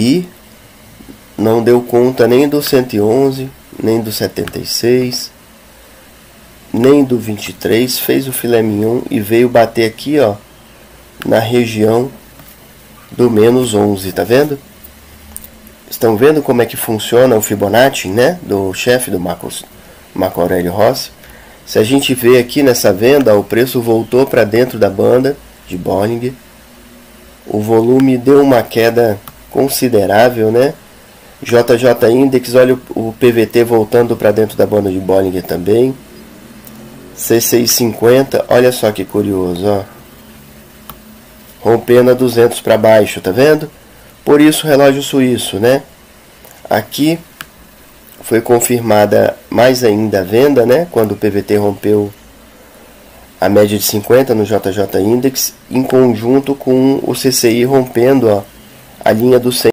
e não deu conta nem do 111, nem do 76, nem do 23, fez o filé mignon e veio bater aqui, ó, na região do menos 11, tá vendo? Estão vendo como é que funciona o Fibonacci, né, do chefe do Marco Aurélio Rossi? Se a gente vê aqui nessa venda, o preço voltou para dentro da banda de Bollinger, o volume deu uma queda considerável, né? JJ Index, olha o PVT voltando para dentro da banda de Bollinger também. CCI 50, olha só que curioso, ó. Rompendo a 200 para baixo, tá vendo? Por isso relógio suíço, né? Aqui foi confirmada mais ainda a venda, né? Quando o PVT rompeu a média de 50 no JJ Index, em conjunto com o CCI rompendo, ó, a linha do 100.